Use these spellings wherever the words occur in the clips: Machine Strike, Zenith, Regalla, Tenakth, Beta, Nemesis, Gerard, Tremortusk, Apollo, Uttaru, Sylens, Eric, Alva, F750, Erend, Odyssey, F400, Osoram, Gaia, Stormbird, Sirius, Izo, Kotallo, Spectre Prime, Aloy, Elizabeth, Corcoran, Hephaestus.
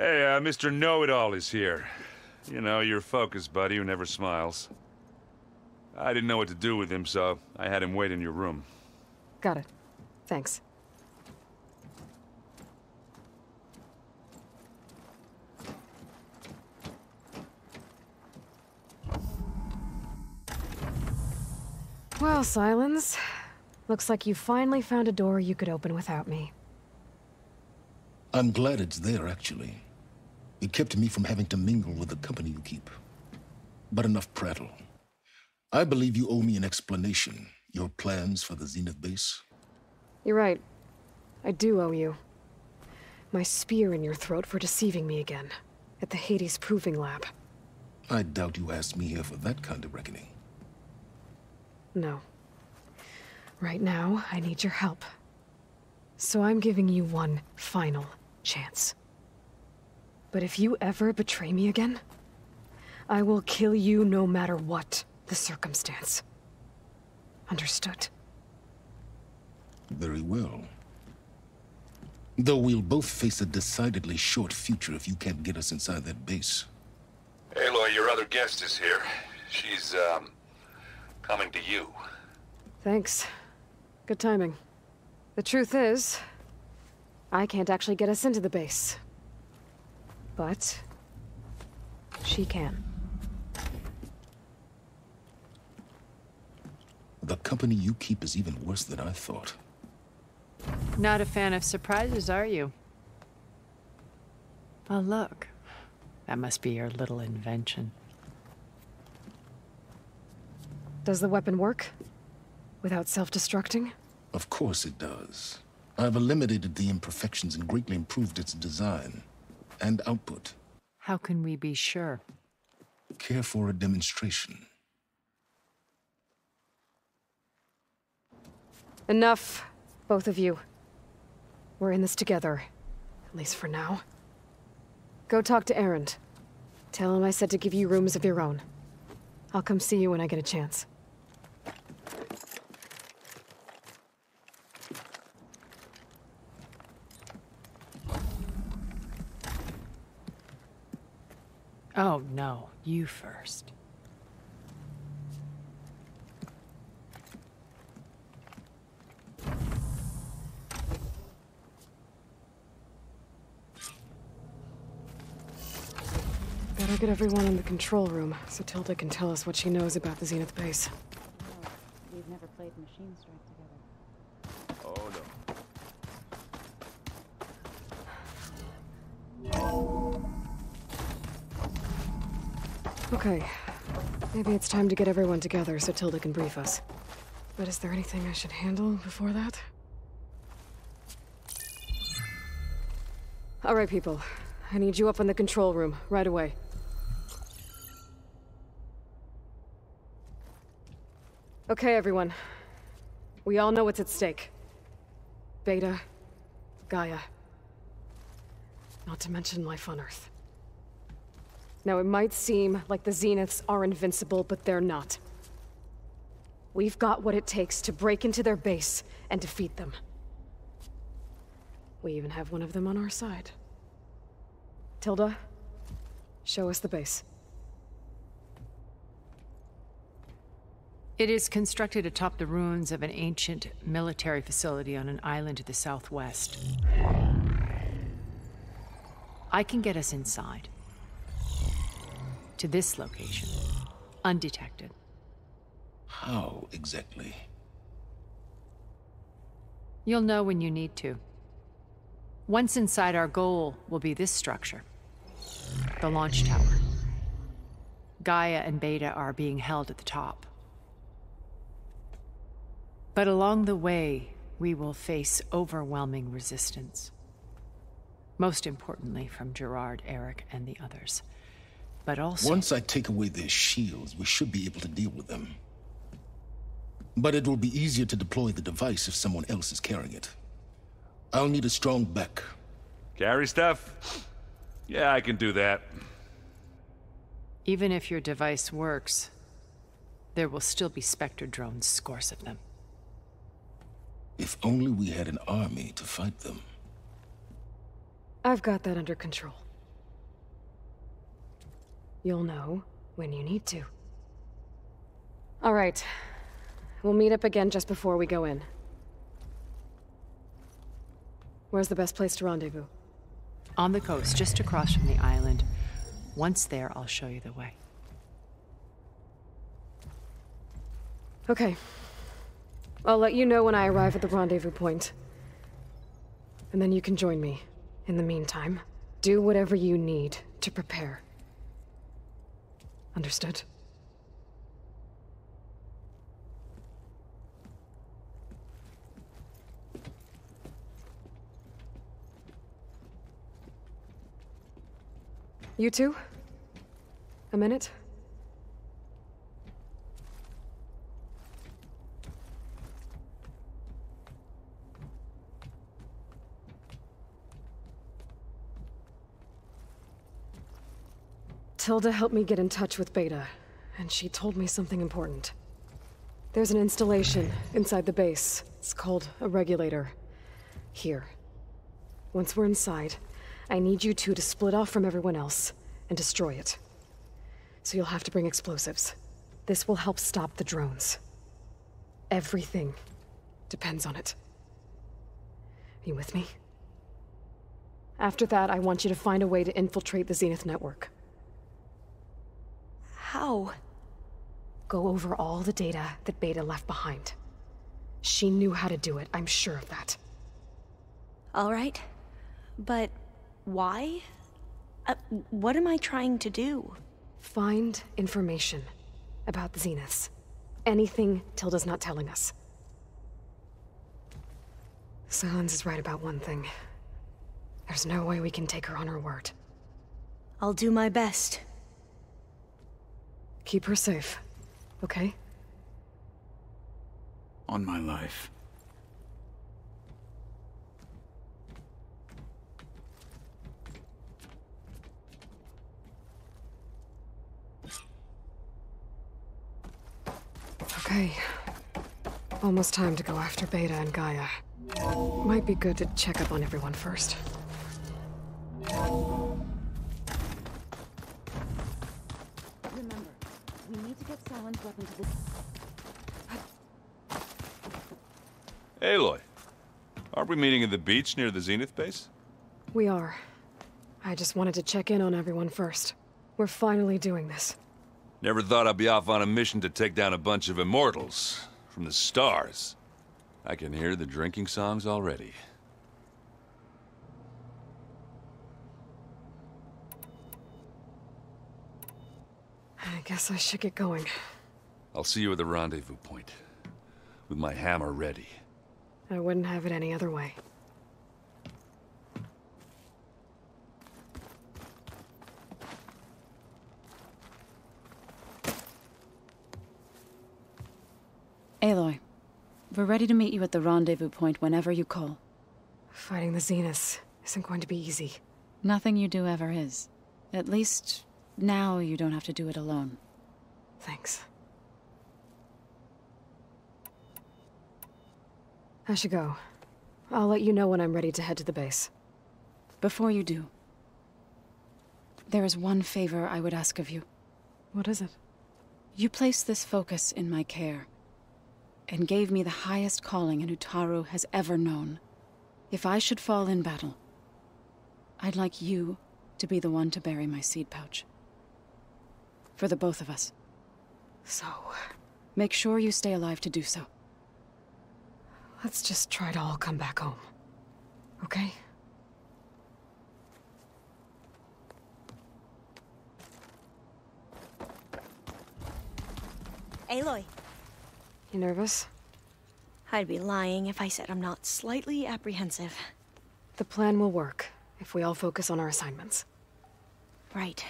Hey, Mr. Know-It-All is here. You know, your focus buddy who never smiles. I didn't know what to do with him, so I had him wait in your room. Got it. Thanks. Well, Sylens, looks like you finally found a door you could open without me. I'm glad it's there, actually. It kept me from having to mingle with the company you keep. But enough prattle. I believe you owe me an explanation. Your plans for the Zenith base? You're right. I do owe you. My spear in your throat for deceiving me again. At the Hades Proving Lab. I doubt you asked me here for that kind of reckoning. No. Right now, I need your help. So I'm giving you one final chance. But if you ever betray me again, I will kill you no matter what the circumstance. Understood? Very well. Though we'll both face a decidedly short future if you can't get us inside that base. Aloy, your other guest is here. She's, coming to you. Thanks. Good timing. The truth is, I can't actually get us into the base. But she can. The company you keep is even worse than I thought. Not a fan of surprises, are you? Well, look. That must be your little invention. Does the weapon work? Without self-destructing? Of course it does. I've eliminated the imperfections and greatly improved its design and output. How can we be sure? Care for a demonstration? Enough, both of you. We're in this together, at least for now. Go talk to Erend. Tell him I said to give you rooms of your own. I'll come see you when I get a chance. Oh, no. You first. Better get everyone in the control room, so Tilda can tell us what she knows about the Zenith base. Oh, we've never played Machine Strike together. Oh, no. Okay, maybe it's time to get everyone together so Tilda can brief us. But is there anything I should handle before that? All right, people. I need you up in the control room, right away. Okay, everyone. We all know what's at stake. Beta, Gaia. Not to mention life on Earth. Now, it might seem like the Zeniths are invincible, but they're not. We've got what it takes to break into their base and defeat them. We even have one of them on our side. Tilda, show us the base. It is constructed atop the ruins of an ancient military facility on an island to the southwest. I can get us inside. To this location, undetected. How exactly? You'll know when you need to. Once inside, our goal will be this structure, the launch tower. Gaia and Beta are being held at the top. But along the way, we will face overwhelming resistance. Most importantly from Gerard, Eric, and the others. But also, once I take away their shields, we should be able to deal with them. But it will be easier to deploy the device if someone else is carrying it. I'll need a strong back. Carry stuff? Yeah, I can do that. Even if your device works, there will still be Spectre drones, scores of them. If only we had an army to fight them. I've got that under control. You'll know when you need to. All right. We'll meet up again just before we go in. Where's the best place to rendezvous? On the coast, just across from the island. Once there, I'll show you the way. Okay. I'll let you know when I arrive at the rendezvous point. And then you can join me. In the meantime, do whatever you need to prepare. Understood? You two? A minute? Tilda helped me get in touch with Beta, and she told me something important. There's an installation inside the base. It's called a regulator. Here. Once we're inside, I need you two to split off from everyone else and destroy it. So you'll have to bring explosives. This will help stop the drones. Everything depends on it. Are you with me? After that, I want you to find a way to infiltrate the Zenith network. How? Go over all the data that Beta left behind. She knew how to do it, I'm sure of that. All right, but... why? What am I trying to do? Find information about the Zeniths. Anything Tilda's not telling us. Sylens is right about one thing. There's no way we can take her on her word. I'll do my best. Keep her safe, okay? On my life. Okay. Almost time to go after Beta and Gaia. Might be good to check up on everyone first. Remember, we need to get Sylens' weapon to this... Aloy, aren't we meeting at the beach near the Zenith base? We are. I just wanted to check in on everyone first. We're finally doing this. Never thought I'd be off on a mission to take down a bunch of immortals from the stars. I can hear the drinking songs already. I guess I should get going. I'll see you at the rendezvous point, with my hammer ready. I wouldn't have it any other way. Aloy, we're ready to meet you at the rendezvous point whenever you call. Fighting the Zenith isn't going to be easy. Nothing you do ever is. At least, now you don't have to do it alone. Thanks. I should go. I'll let you know when I'm ready to head to the base. Before you do, there is one favor I would ask of you. What is it? You place this focus in my care. And gave me the highest calling an Uttaru has ever known. If I should fall in battle, I'd like you to be the one to bury my seed pouch. For the both of us. So... make sure you stay alive to do so. Let's just try to all come back home. Okay? Aloy! You nervous? I'd be lying if I said I'm not slightly apprehensive. The plan will work, if we all focus on our assignments. Right.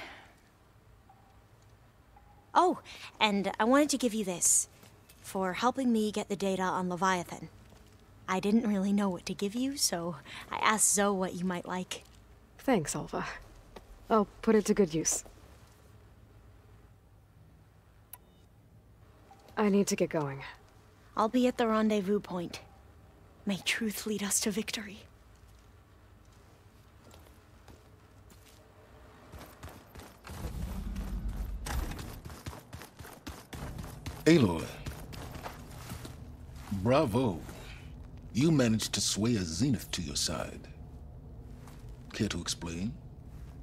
Oh, and I wanted to give you this, for helping me get the data on Leviathan. I didn't really know what to give you, so I asked Zoe what you might like. Thanks, Alva. I'll put it to good use. I need to get going. I'll be at the rendezvous point. May truth lead us to victory. Aloy, bravo. You managed to sway a Zenith to your side. Care to explain?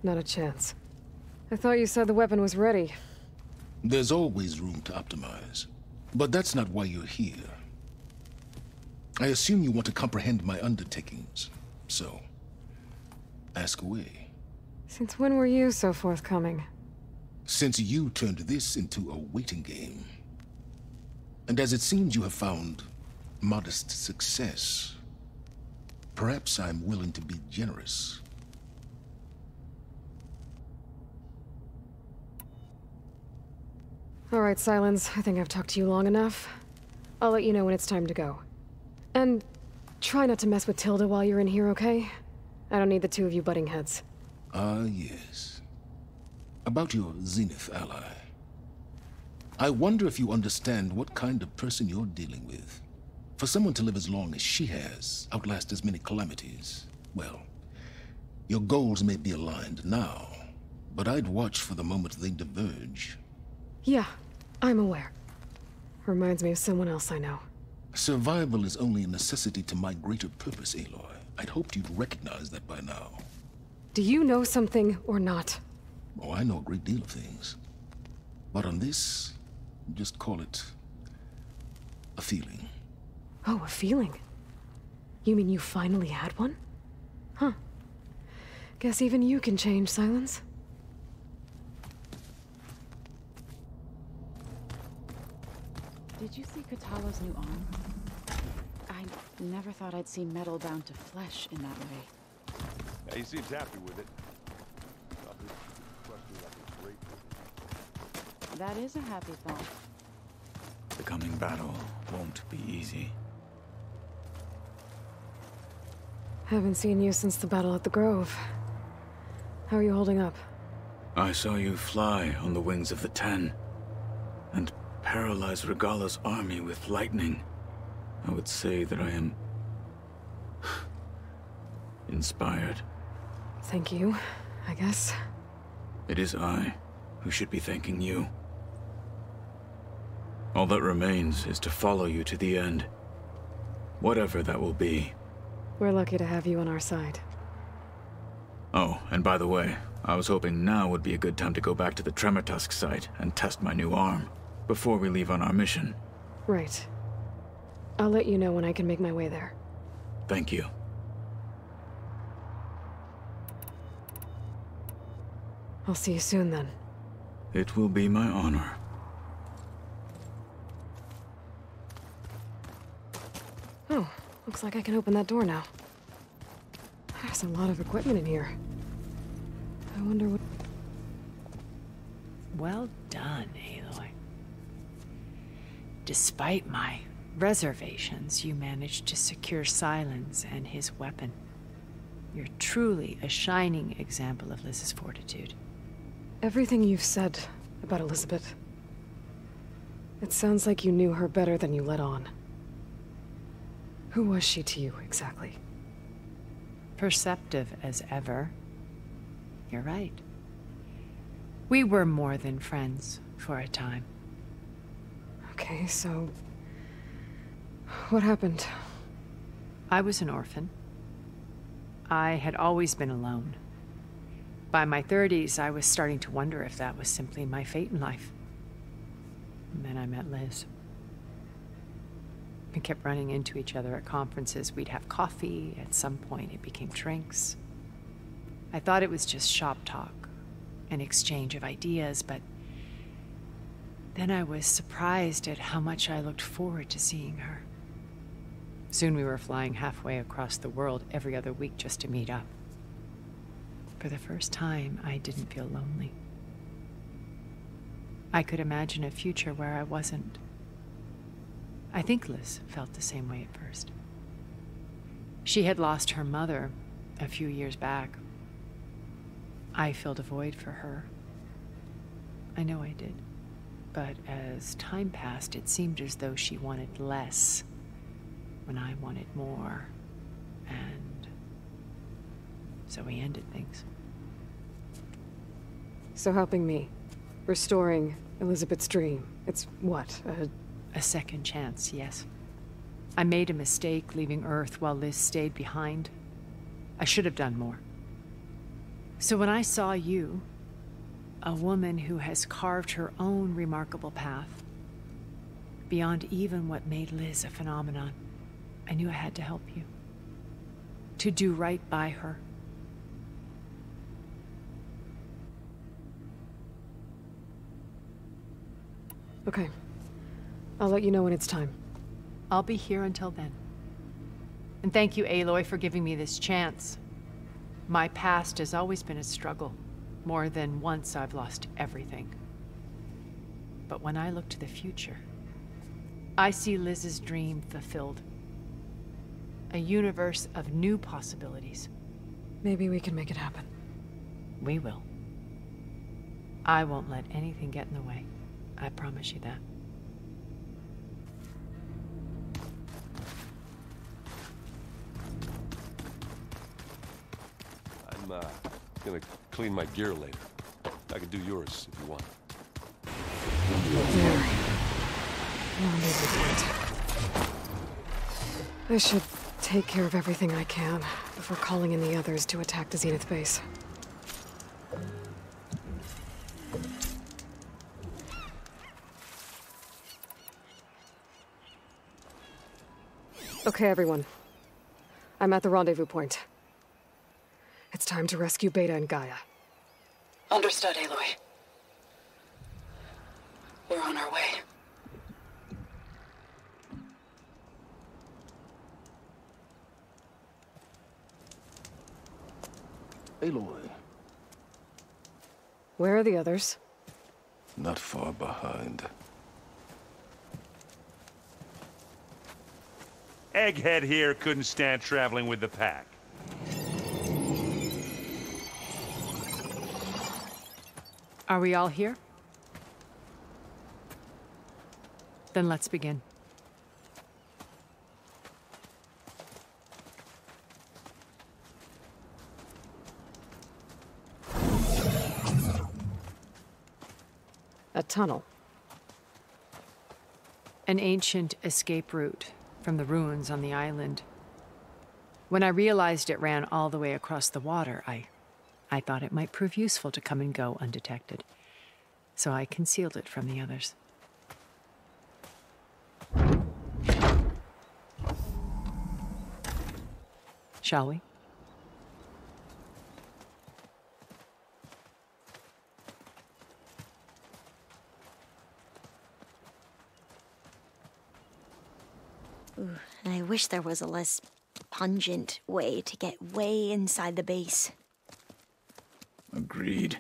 Not a chance. I thought you said the weapon was ready. There's always room to optimize. But that's not why you're here. I assume you want to comprehend my undertakings, so ask away. Since when were you so forthcoming? Since you turned this into a waiting game. And as it seems, you have found modest success. Perhaps I'm willing to be generous. All right, Sylens, I think I've talked to you long enough. I'll let you know when it's time to go. And try not to mess with Tilda while you're in here, okay? I don't need the two of you butting heads. Ah, yes. About your Zenith ally. I wonder if you understand what kind of person you're dealing with. For someone to live as long as she has, outlast as many calamities, well, your goals may be aligned now, but I'd watch for the moment they diverge. Yeah, I'm aware. Reminds me of someone else I know. Survival is only a necessity to my greater purpose, Aloy. I'd hoped you'd recognize that by now. Do you know something or not? Oh, I know a great deal of things. But on this, just call it a feeling. Oh, a feeling? You mean you finally had one? Huh. Guess even you can change, Sylens. Did you see Kotallo's new arm? I never thought I'd see metal bound to flesh in that way. Yeah, he seems happy with it. That is a happy thought. The coming battle won't be easy. Haven't seen you since the battle at the Grove. How are you holding up? I saw you fly on the wings of the Ten, and paralyze Regalla's army with lightning. I would say that I am inspired. Thank you, I guess. It is I who should be thanking you. All that remains is to follow you to the end, whatever that will be. We're lucky to have you on our side. Oh, and by the way, I was hoping now would be a good time to go back to the Tremortusk site and test my new arm. Before we leave on our mission. Right. I'll let you know when I can make my way there. Thank you. I'll see you soon then. It will be my honor. Oh, looks like I can open that door now. There's a lot of equipment in here. I wonder what... Well done, Aloy. Despite my reservations, you managed to secure Sylens and his weapon. You're truly a shining example of Liz's fortitude. Everything you've said about Elizabeth, it sounds like you knew her better than you let on. Who was she to you, exactly? Perceptive as ever. You're right. We were more than friends for a time. Okay, so what happened? I was an orphan. I had always been alone. By my 30s, I was starting to wonder if that was simply my fate in life. And then I met Liz. We kept running into each other at conferences. We'd have coffee. At some point, it became drinks. I thought it was just shop talk, an exchange of ideas, but then I was surprised at how much I looked forward to seeing her. Soon we were flying halfway across the world every other week just to meet up. For the first time, I didn't feel lonely. I could imagine a future where I wasn't. I think Liz felt the same way at first. She had lost her mother a few years back. I filled a void for her. I know I did. But as time passed, it seemed as though she wanted less when I wanted more, and so we ended things. So helping me, restoring Elizabeth's dream. It's what? A second chance, yes. I made a mistake leaving Earth while Liz stayed behind. I should have done more. So when I saw you, a woman who has carved her own remarkable path, beyond even what made Liz a phenomenon, I knew I had to help you. To do right by her. Okay. I'll let you know when it's time. I'll be here until then. And thank you, Aloy, for giving me this chance. My past has always been a struggle. More than once I've lost everything. But when I look to the future, I see Liz's dream fulfilled. A universe of new possibilities. Maybe we can make it happen. We will. I won't let anything get in the way. I promise you that. I'm gonna clean my gear later. I can do yours if you want. There. No need to do it. I should take care of everything I can before calling in the others to attack the Zenith base. Okay, everyone. I'm at the rendezvous point. It's time to rescue Beta and Gaia. Understood, Aloy. We're on our way. Aloy. Where are the others? Not far behind. Egghead here couldn't stand traveling with the pack. Are we all here? Then let's begin. A tunnel. An ancient escape route from the ruins on the island. When I realized it ran all the way across the water, I thought it might prove useful to come and go undetected. So I concealed it from the others. Shall we? I wish there was a less pungent way to get way inside the base. Agreed.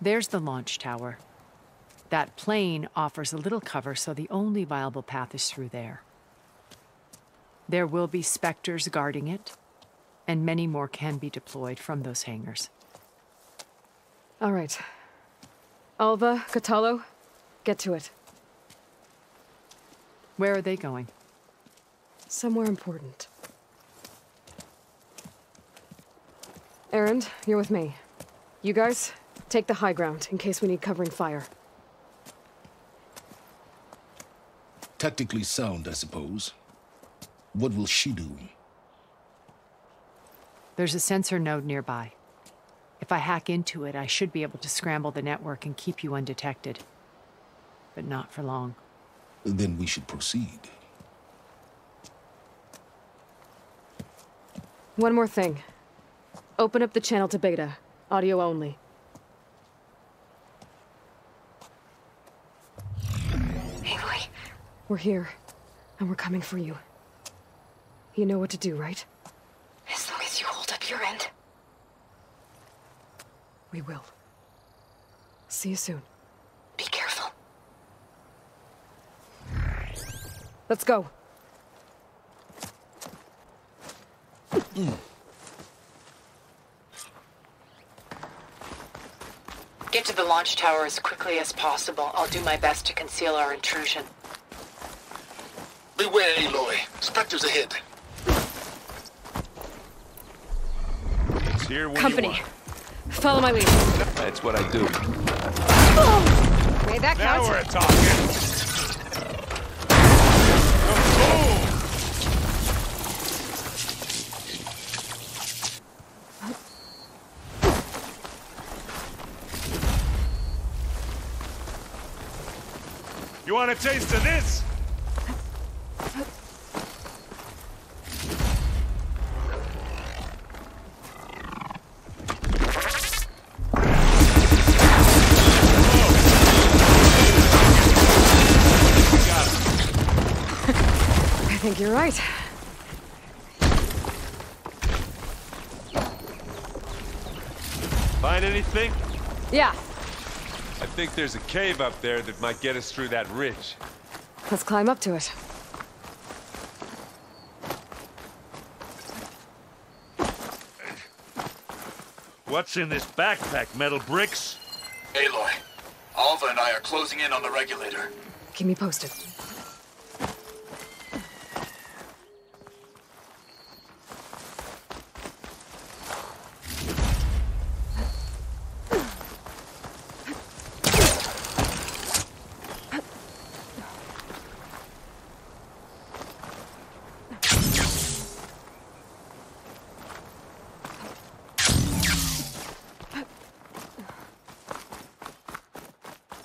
There's the launch tower. That plane offers a little cover, so the only viable path is through there. There will be specters guarding it, and many more can be deployed from those hangars. All right. Alva, Kotallo, get to it. Where are they going? Somewhere important. Erend, you're with me. You guys, take the high ground in case we need covering fire. Tactically sound, I suppose. What will she do? There's a sensor node nearby. If I hack into it, I should be able to scramble the network and keep you undetected. But not for long. Then we should proceed. One more thing. Open up the channel to Beta. Audio only. Aloy. We're here, and we're coming for you. You know what to do, right? As long as you hold up your end. We will. See you soon. Be careful. Let's go. Get to the launch tower as quickly as possible. I'll do my best to conceal our intrusion. Beware, Aloy. Spectres ahead. It's here when company. You are. Follow my lead. That's what I do. Oh. Way back now we're talking. You want a taste of this? I think you're right. Find anything? Yeah. I think there's a cave up there that might get us through that ridge. Let's climb up to it. What's in this backpack, metal bricks? Aloy, Alva and I are closing in on the regulator. Keep me posted.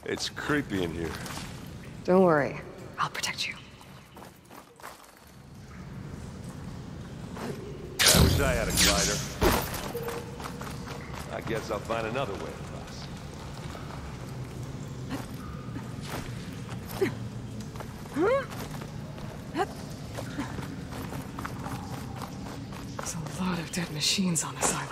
It's creepy in here. Don't worry. I'll protect you. I wish I had a glider. I guess I'll find another way. There's a lot of dead machines on this island.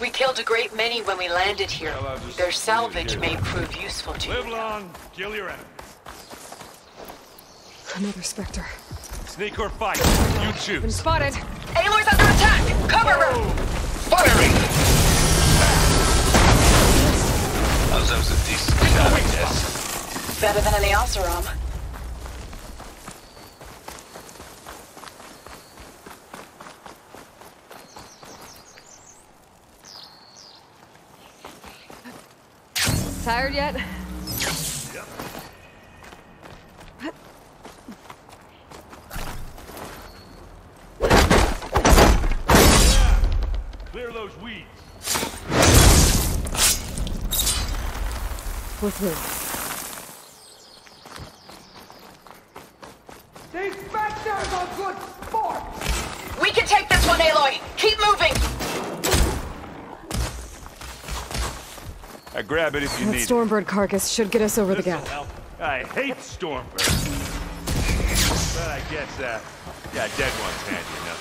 We killed a great many when we landed here. Well, their salvage may prove useful to you. Live long, kill your enemies. Another Spectre. Sneak or fight, you choose. Been spotted. Aloy's under attack! Cover her! Firing! How's those a decent shot, I guess? Better than in the Osoram. Tired yet? Yep. Clear those weeds. What's this? These Spectres are good sports! We can take this one, Aloy! Keep moving! I grab it if you need it. That Stormbird carcass should get us over the gap. Help. I hate Stormbird. But I guess, yeah, dead one's handy enough.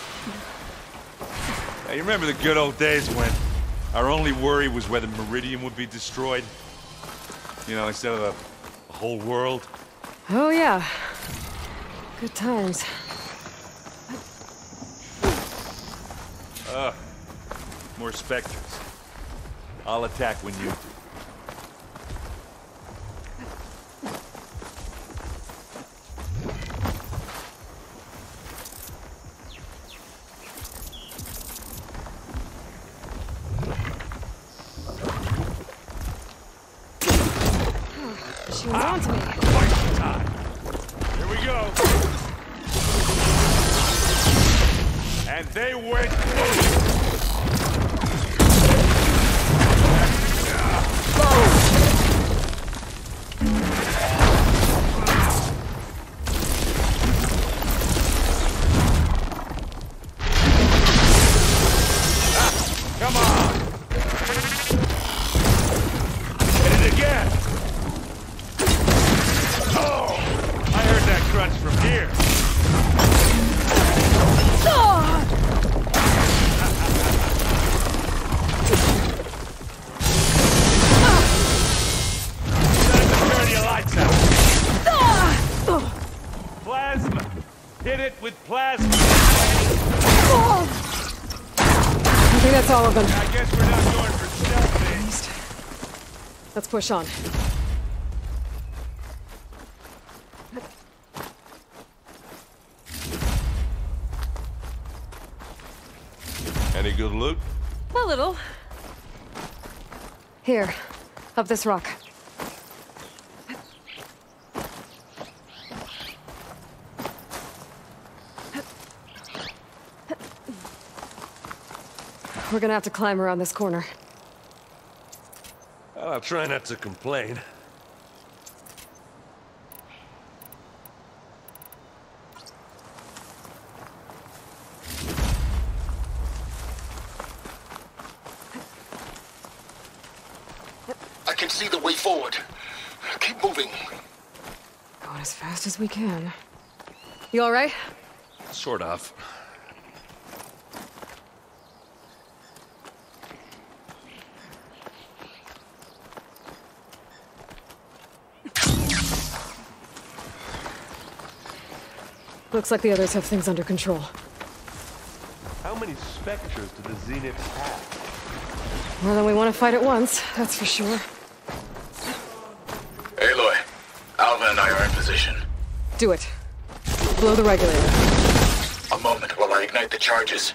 Now, you remember the good old days when our only worry was whether Meridian would be destroyed? You know, instead of the whole world? Oh, yeah. Good times. More Spectres. I'll attack when you do. I guess we're not going for stealth. Let's push on. Any good loot? A little. Here, up this rock. We're gonna have to climb around this corner. Well, I'll try not to complain. I can see the way forward. Keep moving. Going as fast as we can. You all right? Sort of. Looks like the others have things under control. How many specters do the Zenith have? More than we want to fight at once, that's for sure. Aloy, Alva and I are in position. Do it. Blow the regulator. A moment while I ignite the charges.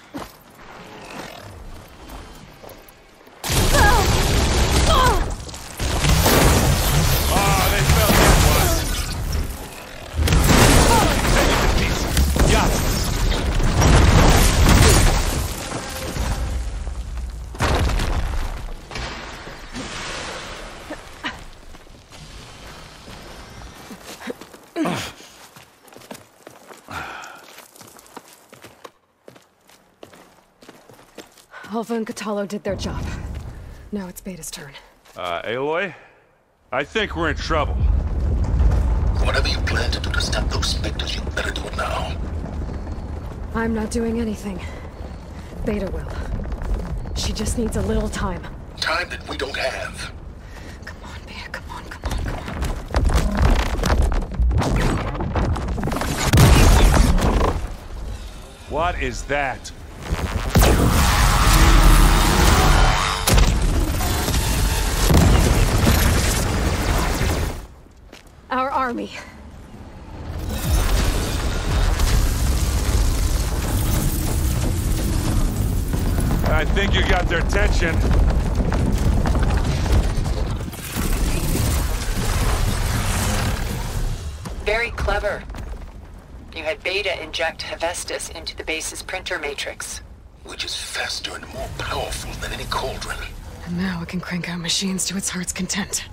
Alva and Kotallo did their job. Now it's Beta's turn. Aloy? I think we're in trouble. Whatever you plan to do to stop those specters, you better do it now. I'm not doing anything. Beta will. She just needs a little time. Time that we don't have. Come on, Beta, come on, come on, come on. What is that? Our army. I think you got their attention. Very clever. You had Beta inject Hephaestus into the base's printer matrix. Which is faster and more powerful than any cauldron. And now it can crank out machines to its heart's content.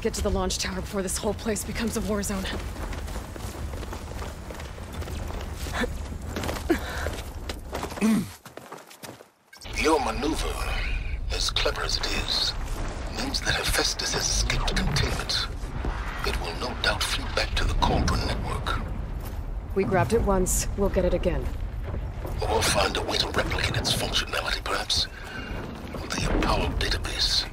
Get to the launch tower before this whole place becomes a war zone. Your maneuver, as clever as it is, means that Hephaestus has escaped containment. It will no doubt flee back to the Corcoran network. We grabbed it once, we'll get it again. Or we'll find a way to replicate its functionality, perhaps. The Apollo database.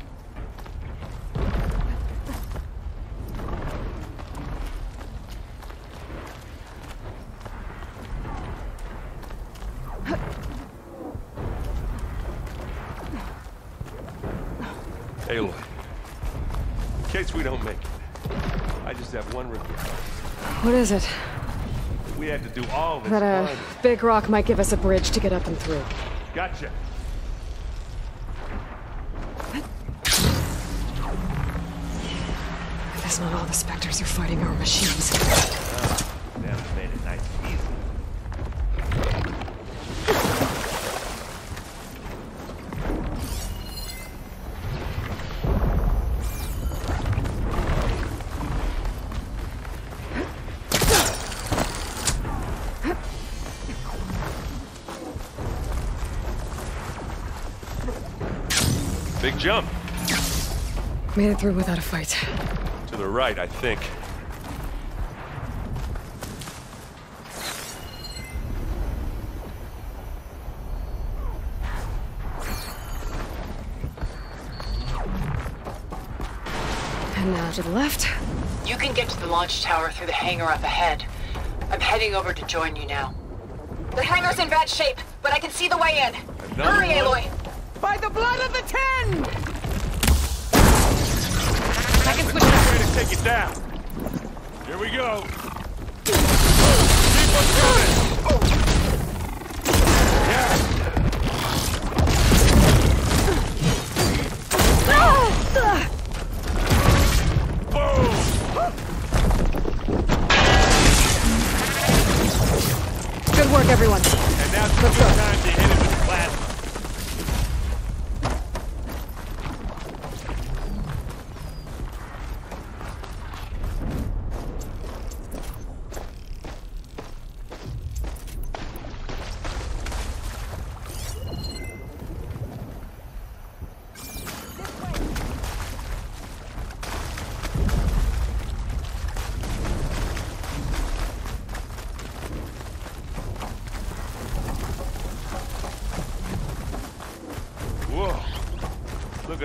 What is it? We had to do all this. That big rock might give us a bridge to get up and through. Gotcha. If that's not all the specters who are fighting our machines. That would have made it nice and jump. Made it through without a fight. To the right, I think. to the left. You can get to the launch tower through the hangar up ahead. I'm heading over to join you now. The hangar's in bad shape, but I can see the way in. Hurry, Aloy! By the blood of the Ten! I can switch it up. Way to take it down. Here we go. Keep on coming! Yeah! Boom! Good work, everyone. And now it's good time to hit it with the blast.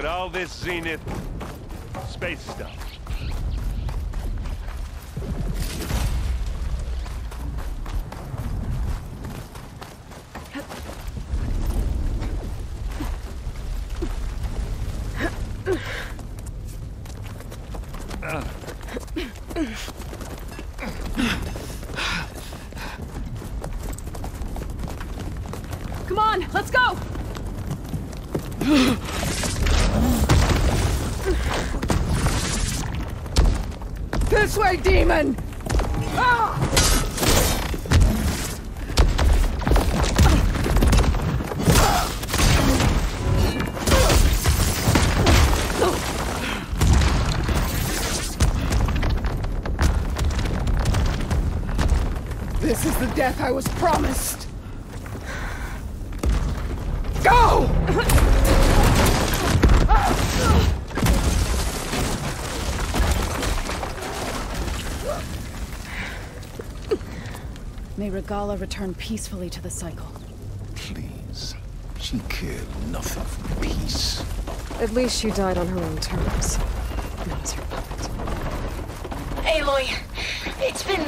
All this Zenith space stuff. Come on, let's go. This way, demon! Ah! This is the death I was promised. Go! May Regalla return peacefully to the cycle. Please. She cared nothing for peace. At least she died on her own terms. Not as her puppet. Aloy, it's been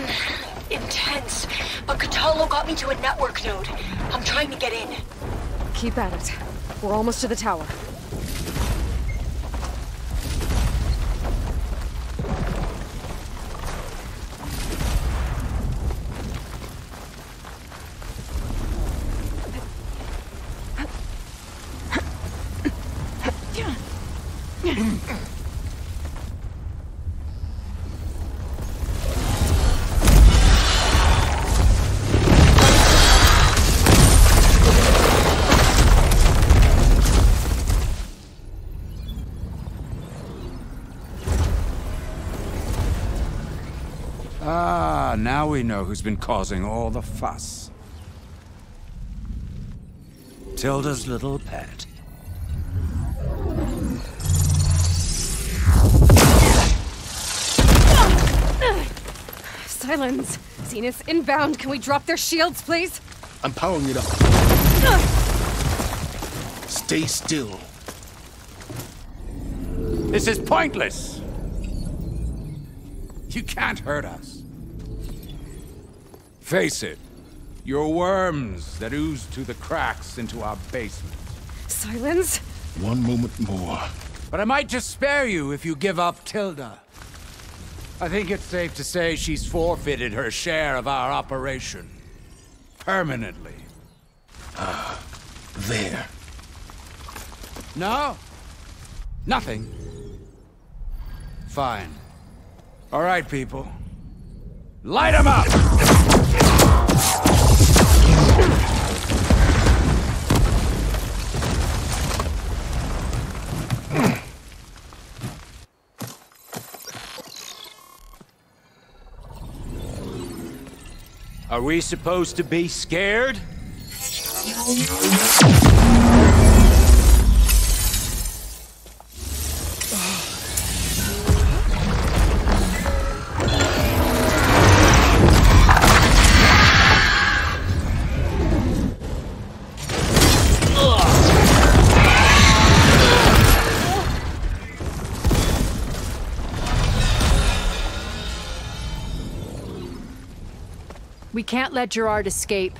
intense, but Kotallo got me to a network node. I'm trying to get in. Keep at it. We're almost to the tower. Now we know who's been causing all the fuss. Tilda's little pet. Sylens! Zenith inbound! Can we drop their shields, please? I'm powering it up. Stay still. This is pointless! You can't hurt us. Face it, you're worms that ooze through the cracks into our basement. Sylens? One moment more. But I might just spare you if you give up Tilda. I think it's safe to say she's forfeited her share of our operation. Permanently. Ah, there. No? Nothing. Fine. All right, people. Light 'em up! Are we supposed to be scared? We can't let Gerard escape.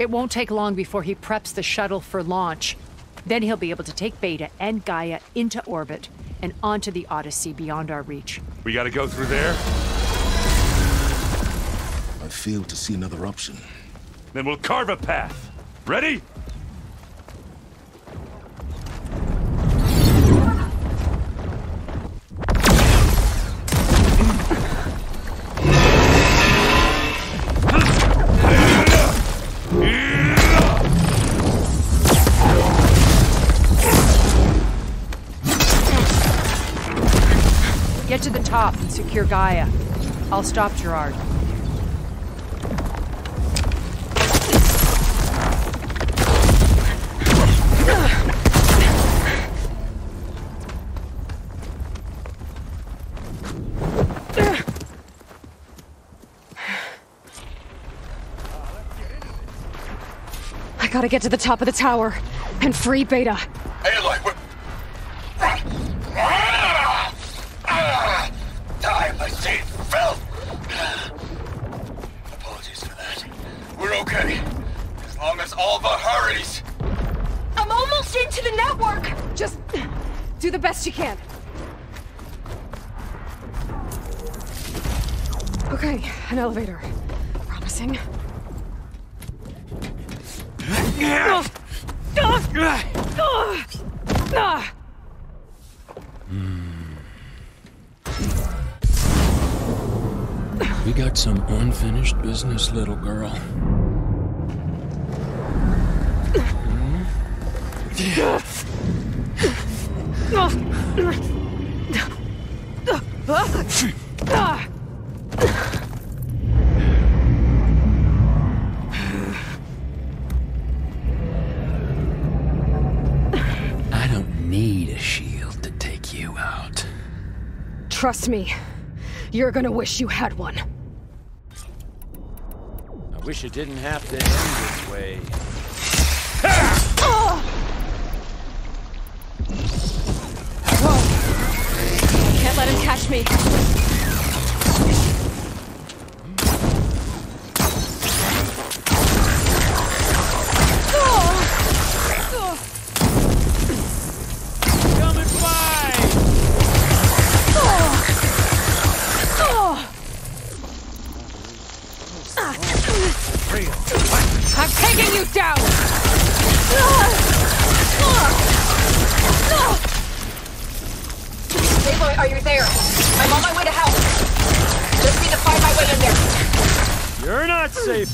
It won't take long before he preps the shuttle for launch. Then he'll be able to take Beta and Gaia into orbit and onto the Odyssey beyond our reach. We gotta go through there? I fail to see another option. Then we'll carve a path. Ready? Get to the top and secure Gaia. I'll stop Gerard. I gotta get to the top of the tower and free Beta. Aloy, we're... Time machine filth! Apologies for that. We're okay. As long as Alva hurries. I'm almost into the network! Just do the best you can. Okay, an elevator. Promising. We got some unfinished business, little girl. Trust me, you're gonna wish you had one. I wish it didn't have to end this way. Whoa. Can't let him catch me.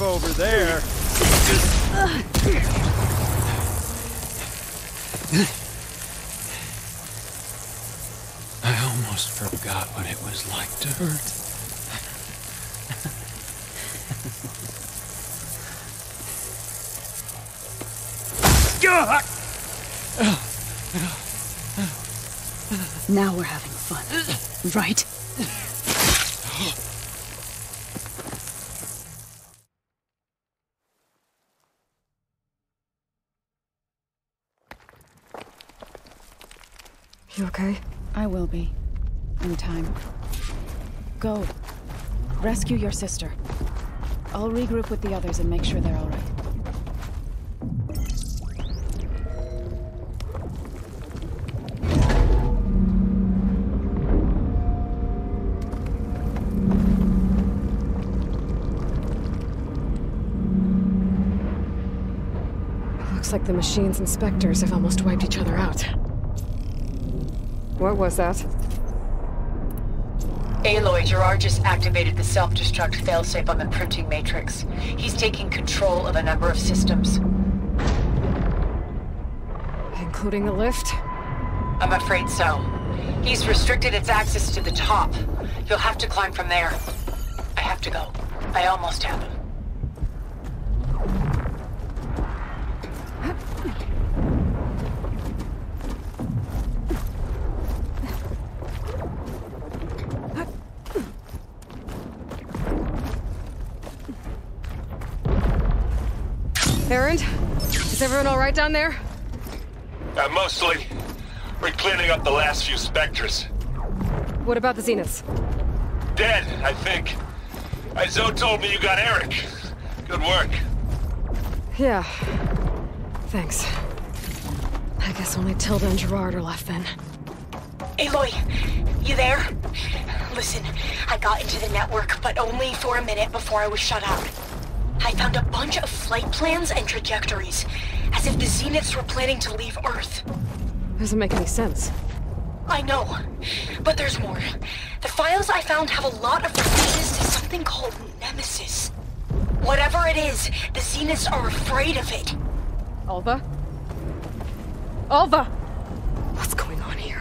Over there. I almost forgot what it was like to hurt. Now we're having fun, right? You okay? I will be. In time. Go. Rescue your sister. I'll regroup with the others and make sure they're all right. Looks like the machines and specters have almost wiped each other out. What was that? Aloy, Gerard just activated the self-destruct failsafe on the printing matrix. He's taking control of a number of systems. Including the lift? I'm afraid so. He's restricted its access to the top. You'll have to climb from there. I have to go. I almost have him. Erend? Is everyone all right down there? Mostly. We're cleaning up the last few Spectres. What about the Zeniths? Dead, I think. Izo told me you got Eric. Good work. Yeah. Thanks. I guess only Tilda and Gerard are left then. Aloy, you there? Listen, I got into the network, but only for a minute before I was shut out. I found a bunch of flight plans and trajectories, as if the Zeniths were planning to leave Earth. Doesn't make any sense. I know, but there's more. The files I found have a lot of references to something called Nemesis. Whatever it is, the Zeniths are afraid of it. Alva? Alva! What's going on here?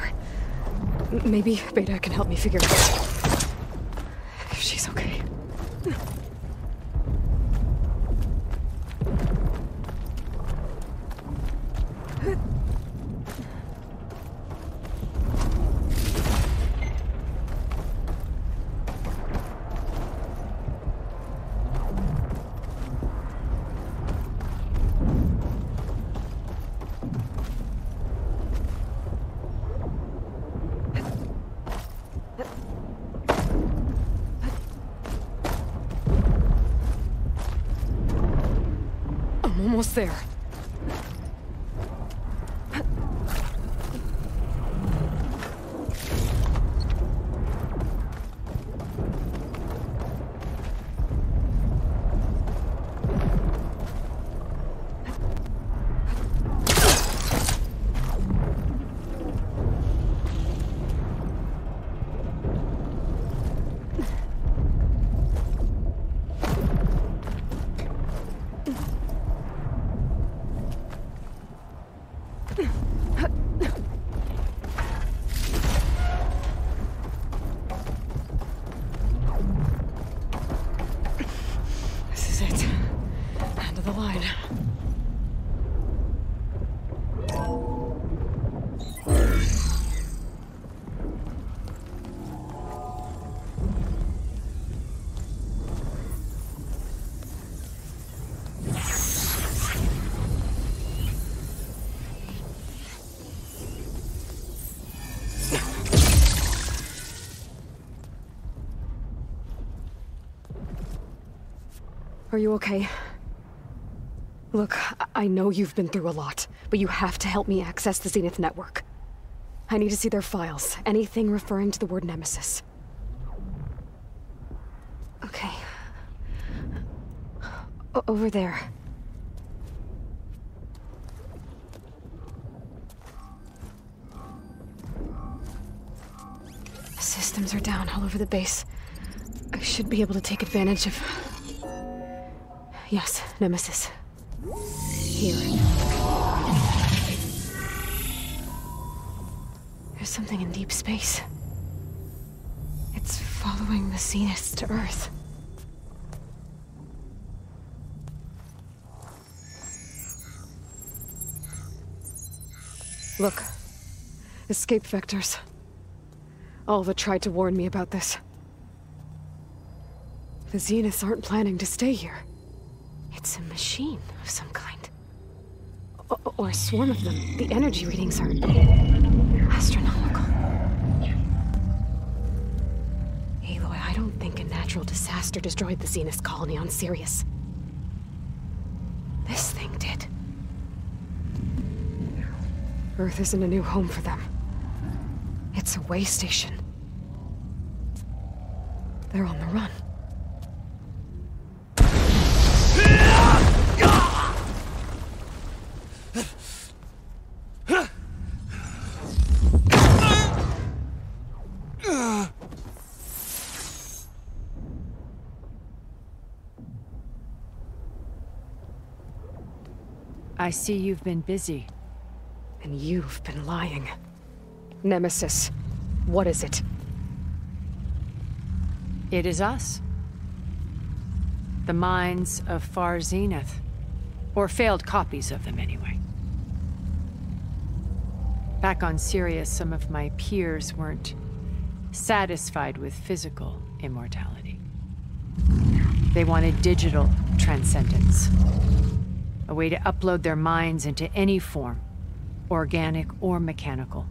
Maybe Beta can help me figure it out. If she's okay. Almost there. Are you okay? Look, I know you've been through a lot, but you have to help me access the Zenith network. I need to see their files, anything referring to the word Nemesis. Okay. Over there. Systems are down all over the base. I should be able to take advantage of... Yes, Nemesis. Here. There's something in deep space. It's following the Zeniths to Earth. Look. Escape vectors. Alva tried to warn me about this. The Zeniths aren't planning to stay here. It's a machine of some kind. Or a swarm of them. The energy readings are... astronomical. Aloy, I don't think a natural disaster destroyed the Zenith colony on Sirius. This thing did. Earth isn't a new home for them. It's a way station. They're on the run. I see you've been busy. And you've been lying. Nemesis, what is it? It is us. The minds of Far Zenith. Or failed copies of them, anyway. Back on Sirius, some of my peers weren't satisfied with physical immortality. They wanted digital transcendence. A way to upload their minds into any form, organic or mechanical.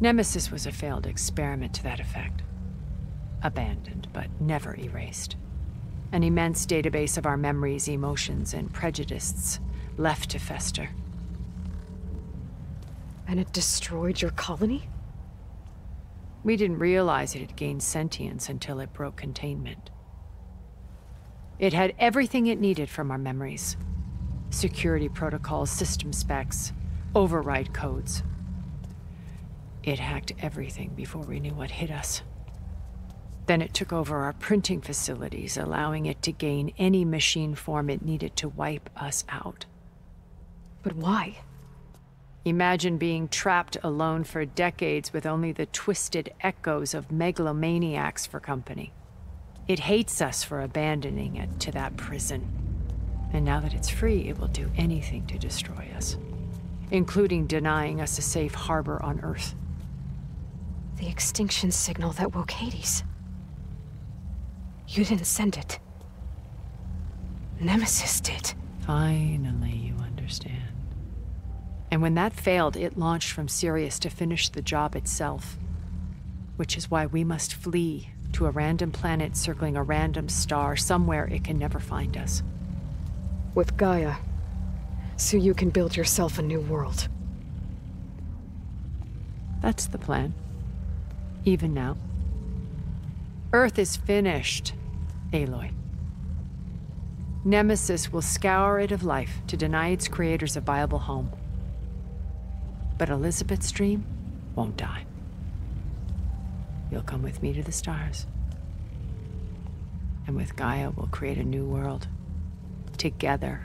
Nemesis was a failed experiment to that effect. Abandoned, but never erased. An immense database of our memories, emotions, and prejudices left to fester. And it destroyed your colony? We didn't realize it had gained sentience until it broke containment. It had everything it needed from our memories. Security protocols, system specs, override codes. It hacked everything before we knew what hit us. Then it took over our printing facilities, allowing it to gain any machine form it needed to wipe us out. But why? Imagine being trapped alone for decades with only the twisted echoes of megalomaniacs for company. It hates us for abandoning it to that prison. And now that it's free, it will do anything to destroy us, including denying us a safe harbor on Earth. The extinction signal that woke Hades. You didn't send it. Nemesis did. Finally, you understand. And when that failed, it launched from Sirius to finish the job itself. Which is why we must flee to a random planet circling a random star, somewhere it can never find us. With Gaia. So you can build yourself a new world. That's the plan. Even now. Earth is finished, Aloy. Nemesis will scour it of life to deny its creators a viable home. But Elizabeth's dream won't die. You'll come with me to the stars. And with Gaia, we'll create a new world. Together.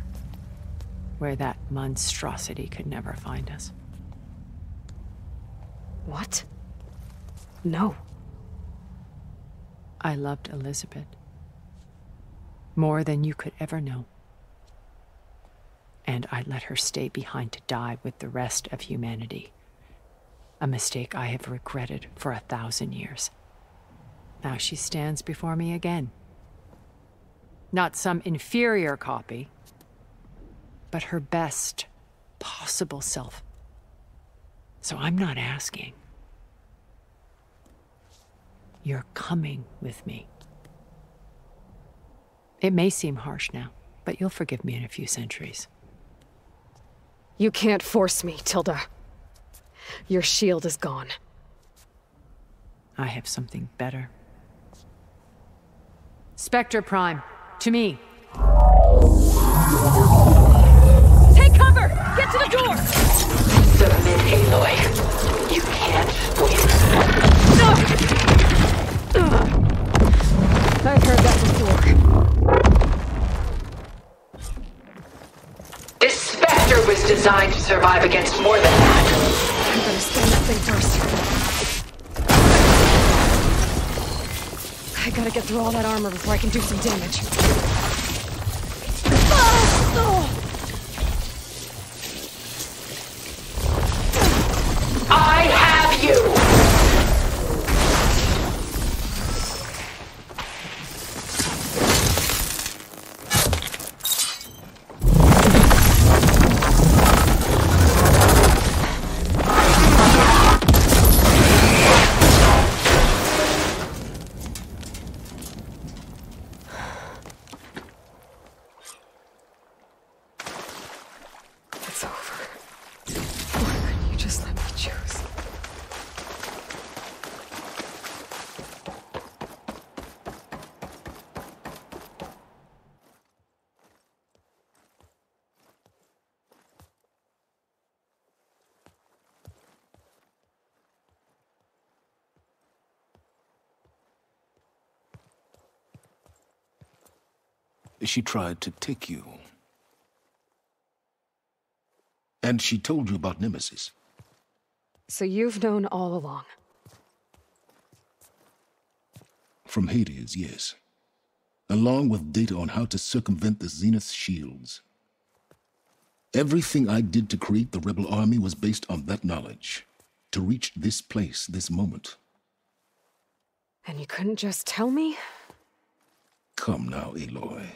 Where that monstrosity could never find us. What? No. I loved Elizabeth. More than you could ever know. And I let her stay behind to die with the rest of humanity. A mistake I have regretted for 1,000 years. Now she stands before me again. Not some inferior copy, but her best possible self. So I'm not asking. You're coming with me. It may seem harsh now, but you'll forgive me in a few centuries. You can't force me, Tilda. Your shield is gone. I have something better. Spectre Prime, to me. Take cover! Get to the door! Submit, Aloy. You can't win. No! I've heard that before. Was designed to survive against more than that. I'm gonna scan that thing first. I gotta get through all that armor before I can do some damage. I have you! She tried to take you. And she told you about Nemesis. So you've known all along? From Hades, yes. Along with data on how to circumvent the Zenith shields. Everything I did to create the rebel army was based on that knowledge. To reach this place, this moment. And you couldn't just tell me? Come now, Aloy.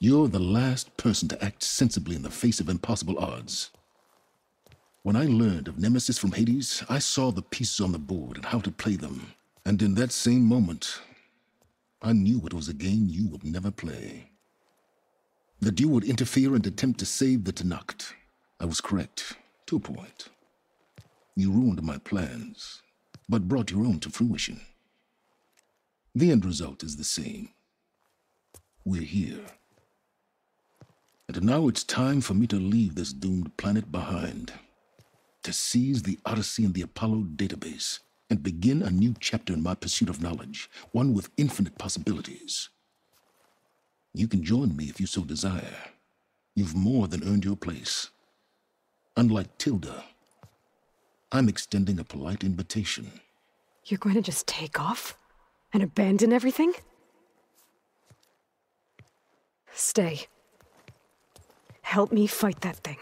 You're the last person to act sensibly in the face of impossible odds. When I learned of Nemesis from Hades, I saw the pieces on the board and how to play them. And in that same moment, I knew it was a game you would never play. That you would interfere and attempt to save the Tenakth. I was correct, to a point. You ruined my plans, but brought your own to fruition. The end result is the same. We're here. And now it's time for me to leave this doomed planet behind. To seize the Odyssey and the Apollo database, and begin a new chapter in my pursuit of knowledge, one with infinite possibilities. You can join me if you so desire. You've more than earned your place. Unlike Tilda, I'm extending a polite invitation. You're going to just take off? And abandon everything? Stay. Help me fight that thing.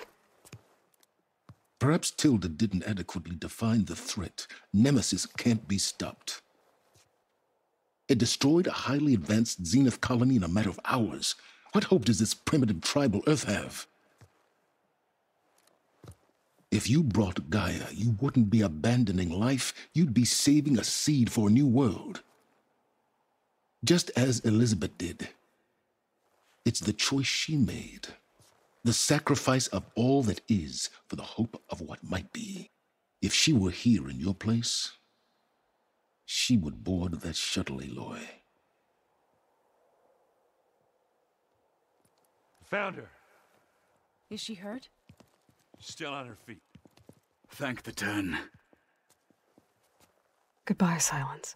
Perhaps Tilda didn't adequately define the threat. Nemesis can't be stopped. It destroyed a highly advanced Zenith colony in a matter of hours. What hope does this primitive tribal Earth have? If you brought Gaia, you wouldn't be abandoning life. You'd be saving a seed for a new world. Just as Elizabeth did. It's the choice she made. The sacrifice of all that is for the hope of what might be. If she were here in your place, she would board that shuttle, Aloy. Found her. Is she hurt? Still on her feet. Thank the Ten. Goodbye, Sylens.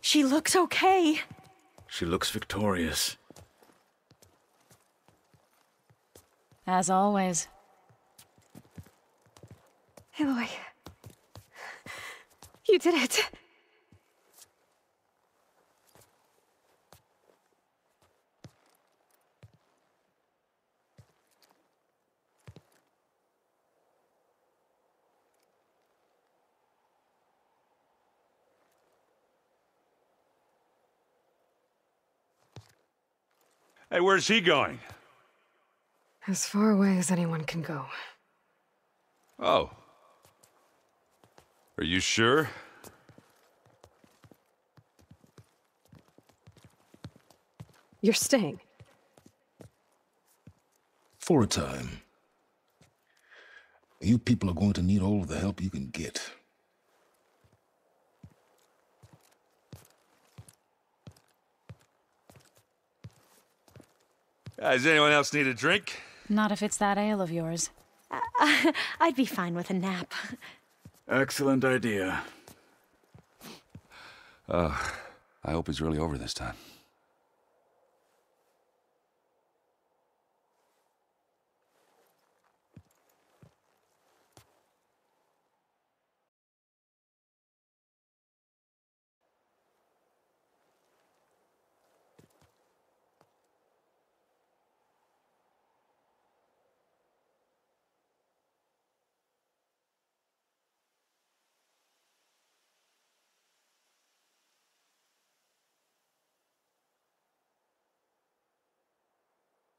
She looks okay. She looks victorious. As always. Aloy. You did it. Hey, where's he going? As far away as anyone can go. Oh. Are you sure? You're staying. For a time. You people are going to need all of the help you can get. Does anyone else need a drink? Not if it's that ale of yours. I'd be fine with a nap. Excellent idea. I hope it's really over this time.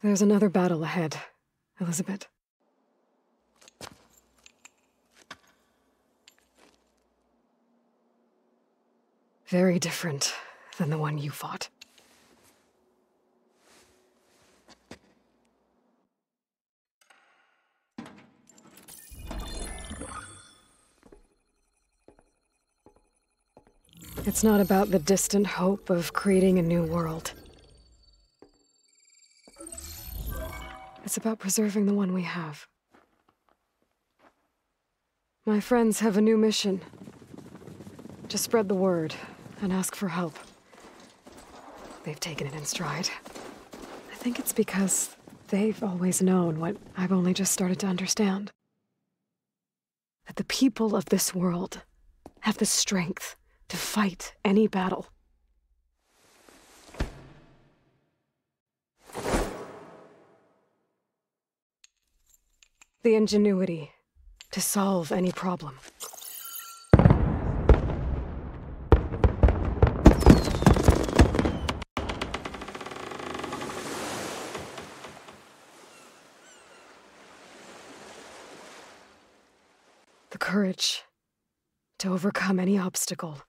There's another battle ahead, Elizabeth. Very different than the one you fought. It's not about the distant hope of creating a new world. It's about preserving the one we have. My friends have a new mission. To spread the word and ask for help. They've taken it in stride. I think it's because they've always known what I've only just started to understand. That the people of this world have the strength to fight any battle. The ingenuity to solve any problem. the courage to overcome any obstacle.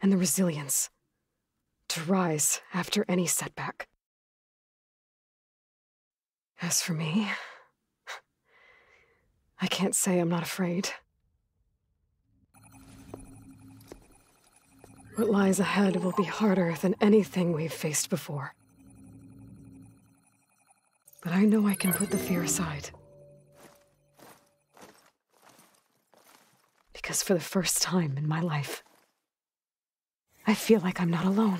And the resilience to rise after any setback. As for me, I can't say I'm not afraid. What lies ahead will be harder than anything we've faced before. But I know I can put the fear aside. Because for the first time in my life, I feel like I'm not alone.